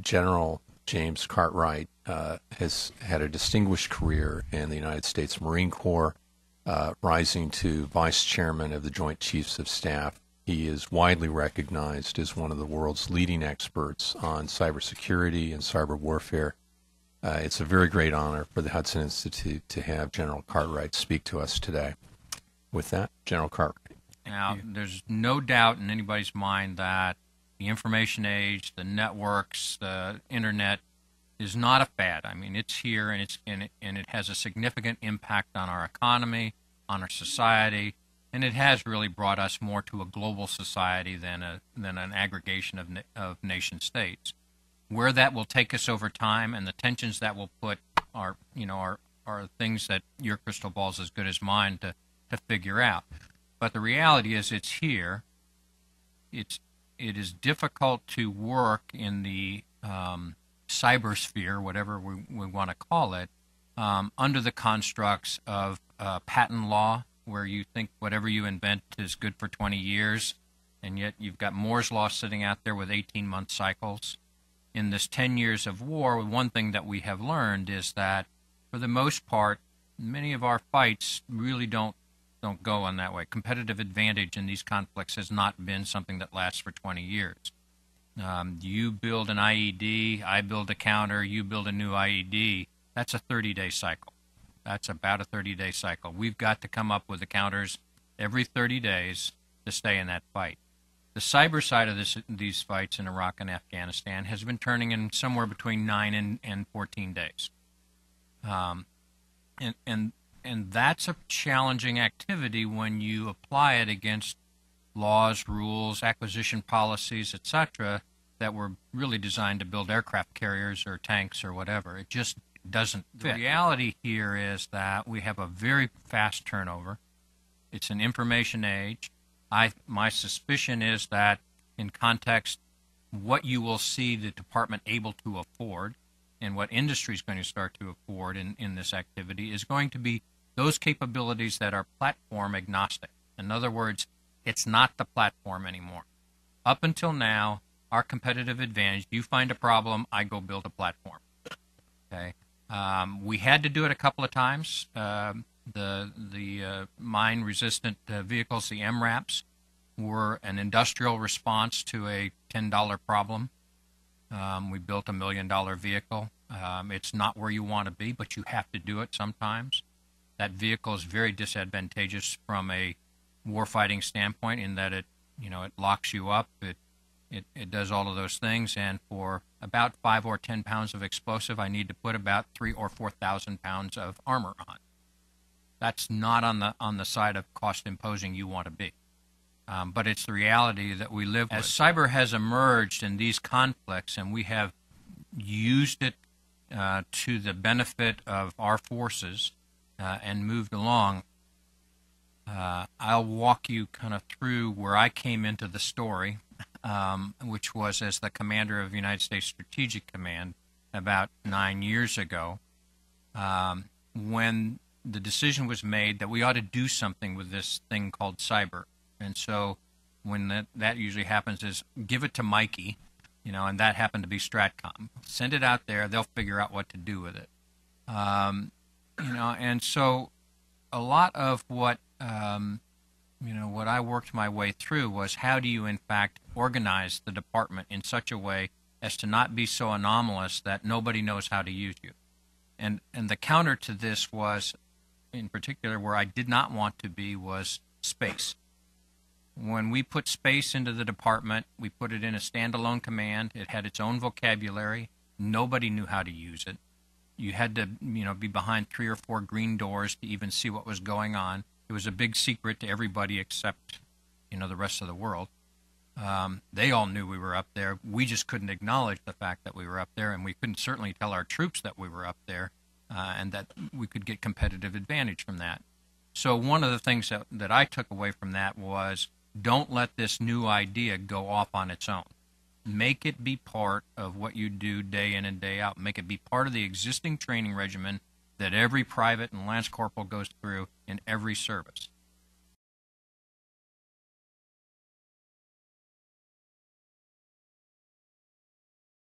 General James Cartwright has had a distinguished career in the United States Marine Corps, rising to Vice Chairman of the Joint Chiefs of Staff. He is widely recognized as one of the world's leading experts on cybersecurity and cyber warfare. It's a very great honor for the Hudson Institute to have General Cartwright speak to us today. With that, General Cartwright. Now, there's no doubt in anybody's mind that the information age, the networks, the internet is not a fad. I mean, it's here, and it has a significant impact on our economy, on our society, and it has really brought us more to a global society than an aggregation of nation states. Where that will take us over time, and the tensions that will put are, you know, are things that your crystal ball is as good as mine to figure out. But the reality is, it's here. It is difficult to work in the cybersphere, whatever we want to call it, under the constructs of patent law, where you think whatever you invent is good for 20 years, and yet you've got Moore's Law sitting out there with 18-month cycles. In this 10 years of war, one thing that we have learned is that, for the most part, many of our fights really don't go on that way. Competitive advantage in these conflicts has not been something that lasts for 20 years. You build an IED, I build a counter, you build a new IED. That's a 30-day cycle. That's about a 30-day cycle. We've got to come up with the counters every 30 days to stay in that fight. The cyber side of these fights in Iraq and Afghanistan has been turning in somewhere between 9 and 14 days. And that's a challenging activity when you apply it against laws, rules, acquisition policies, etc., that were really designed to build aircraft carriers or tanks or whatever. It just doesn't fit. The reality here is that we have a very fast turnover. It's an information age. My suspicion is that in context, what you will see the department able to afford and what industry is going to start to afford in this activity is going to be those capabilities that are platform agnostic. In other words, it's not the platform anymore. Up until now, our competitive advantage, you find a problem, I go build a platform. Okay, we had to do it a couple of times. The mine-resistant vehicles, the MRAPs, were an industrial response to a $10 problem. We built a $1 million vehicle. It's not where you want to be, but you have to do it sometimes. That vehicle is very disadvantageous from a warfighting standpoint in that it, you know, it locks you up, it does all of those things, and for about 5 or 10 pounds of explosive, I need to put about 3,000 or 4,000 pounds of armor on. That's not on the side of cost imposing you want to be. But it's the reality that we live with. As cyber has emerged in these conflicts, and we have used it to the benefit of our forces and moved along, I'll walk you kind of through where I came into the story, which was as the commander of the United States Strategic Command about 9 years ago, when the decision was made that we ought to do something with this thing called cyber. And so when that usually happens is give it to Mikey, you know, and that happened to be Stratcom. Send it out there. They'll figure out what to do with it. You know, and so a lot of what, you know, what I worked my way through was how do you, in fact, organize the department in such a way as to not be so anomalous that nobody knows how to use you. And the counter to this was, in particular, where I did not want to be was space. When we put space into the department, we put it in a standalone command. It had its own vocabulary. Nobody knew how to use it. You had to, you know, be behind 3 or 4 green doors to even see what was going on. It was a big secret to everybody except, you know, the rest of the world. They all knew we were up there. We just couldn't acknowledge the fact that we were up there, and we couldn't certainly tell our troops that we were up there and that we could get competitive advantage from that. So one of the things that I took away from that was, don't let this new idea go off on its own. Make it be part of what you do day in and day out. Make it be part of the existing training regimen that every private and lance corporal goes through in every service.